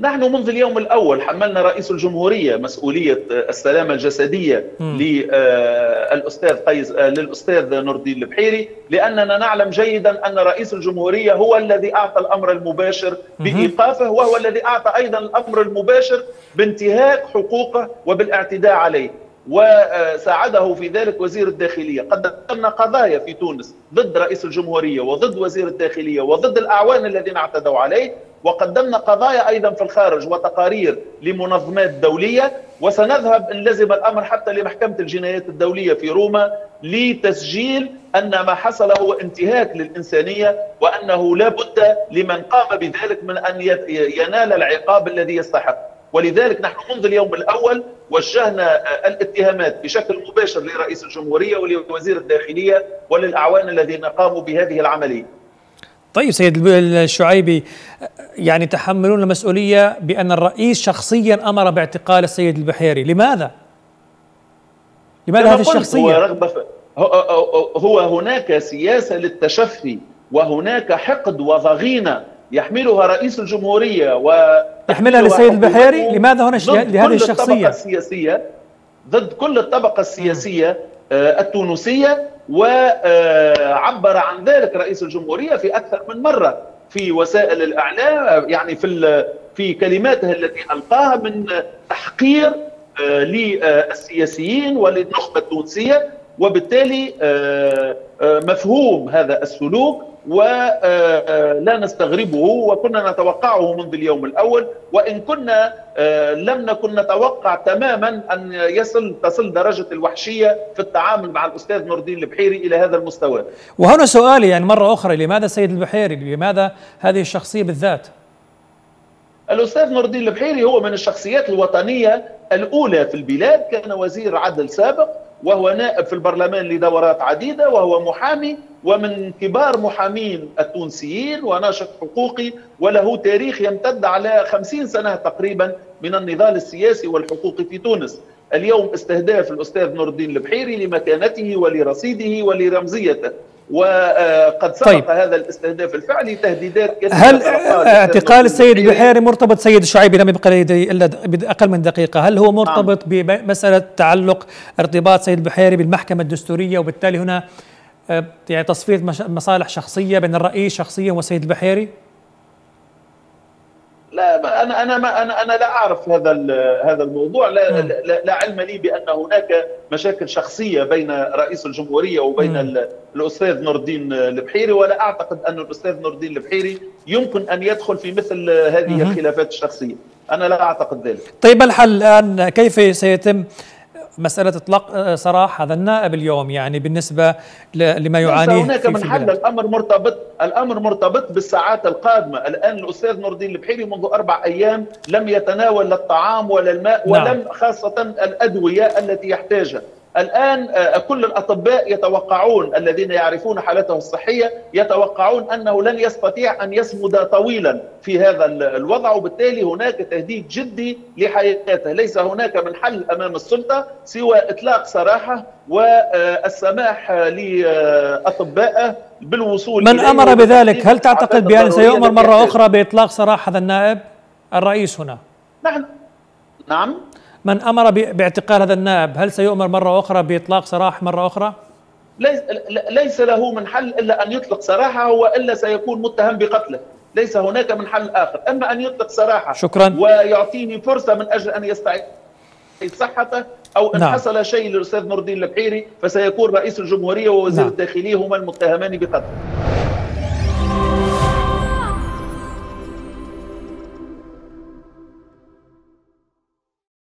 نحن منذ اليوم الأول حملنا رئيس الجمهورية مسؤولية السلامة الجسدية للأستاذ نور الدين البحيري، لأننا نعلم جيدا أن رئيس الجمهورية هو الذي أعطى الأمر المباشر بإيقافه، وهو الذي أعطى أيضا الأمر المباشر بانتهاك حقوقه وبالاعتداء عليه، وساعده في ذلك وزير الداخلية. قدمنا قضايا في تونس ضد رئيس الجمهورية وضد وزير الداخلية وضد الأعوان الذين اعتدوا عليه، وقدمنا قضايا أيضا في الخارج وتقارير لمنظمات دولية، وسنذهب إن لزم الأمر حتى لمحكمة الجنايات الدولية في روما لتسجيل أن ما حصل هو انتهاك للإنسانية، وأنه لا بد لمن قام بذلك من أن ينال العقاب الذي يستحق. ولذلك نحن منذ اليوم الأول وجهنا الاتهامات بشكل مباشر لرئيس الجمهورية ولوزير الداخلية وللأعوان الذين قاموا بهذه العملية. طيب سيد الشعيبي، يعني تحملون المسؤولية بأن الرئيس شخصيا أمر باعتقال السيد البحيري، لماذا؟ لماذا هذه الشخصية؟ هو هناك سياسة للتشفي، وهناك حقد وضغينة يحملها رئيس الجمهورية يحملها للسيد البحيري. لماذا هنا لهذه الشخصية؟ ضد كل الطبقة السياسية التونسية، وعبر عن ذلك رئيس الجمهورية في أكثر من مرة في وسائل الإعلام، يعني في كلماته التي ألقاها من تحقير للسياسيين وللنخبة التونسية، وبالتالي مفهوم هذا السلوك ولا نستغربه، وكنا نتوقعه منذ اليوم الأول، وإن كنا لم نكن نتوقع تماما أن تصل درجة الوحشية في التعامل مع الأستاذ نور الدين البحيري إلى هذا المستوى. وهنا سؤالي يعني مرة أخرى، لماذا السيد البحيري؟ لماذا هذه الشخصية بالذات؟ الأستاذ نور الدين البحيري هو من الشخصيات الوطنية الأولى في البلاد، كان وزير عدل سابق، وهو نائب في البرلمان لدورات عديدة، وهو محامي ومن كبار محامين التونسيين وناشط حقوقي، وله تاريخ يمتد على 50 سنة تقريبا من النضال السياسي والحقوقي في تونس. اليوم استهداف الأستاذ نور الدين البحيري لمكانته ولرصيده ولرمزيته، وقد سبق هذا الاستهداف الفعلي تهديدات. هل اعتقال السيد البحيري مرتبط سيد الشعيبي، لم يبقى لدي إلا أقل من دقيقة، هل هو مرتبط بمسألة تعلق ارتباط سيد البحيري بالمحكمة الدستورية، وبالتالي هنا يعني تصفية مصالح شخصية بين الرئيس شخصيا والسيد البحيري؟ لا، أنا لا أعرف هذا الموضوع، لا علم لي بأن هناك مشاكل شخصية بين رئيس الجمهورية وبين الأستاذ نور الدين البحيري، ولا أعتقد أن الأستاذ نور الدين البحيري يمكن أن يدخل في مثل هذه الخلافات الشخصية، أنا لا أعتقد ذلك. طيب الحل الآن كيف سيتم؟ مسألة إطلاق سراح هذا النائب اليوم يعني بالنسبة لما يعانيه هناك من حل. الأمر مرتبط بالساعات القادمة. الآن الأستاذ نور الدين البحيري منذ 4 أيام لم يتناول لا الطعام ولا الماء، نعم. ولم خاصة الأدوية التي يحتاجها. الآن كل الأطباء يتوقعون، الذين يعرفون حالته الصحية يتوقعون أنه لن يستطيع أن يصمد طويلا في هذا الوضع، وبالتالي هناك تهديد جدي لحياته. ليس هناك من حل أمام السلطة سوى إطلاق سراحه والسماح لأطبائه بالوصول. من أمر بذلك؟ هل تعتقد بأن سيؤمر مرة أخرى بإطلاق سراح هذا النائب الرئيس هنا؟ نعم. من أمر باعتقال هذا النائب هل سيؤمر مرة أخرى بإطلاق سراح مرة أخرى؟ ليس له من حل إلا أن يطلق سراحه، وإلا سيكون متهم بقتله، ليس هناك من حل آخر. أما أن يطلق سراحه، شكرا، ويعطيني فرصة من أجل أن يستعيد صحته، أو إن حصل شيء للأستاذ نور الدين البحيري فسيكون رئيس الجمهورية ووزير الداخلية هما المتهمان بقتله.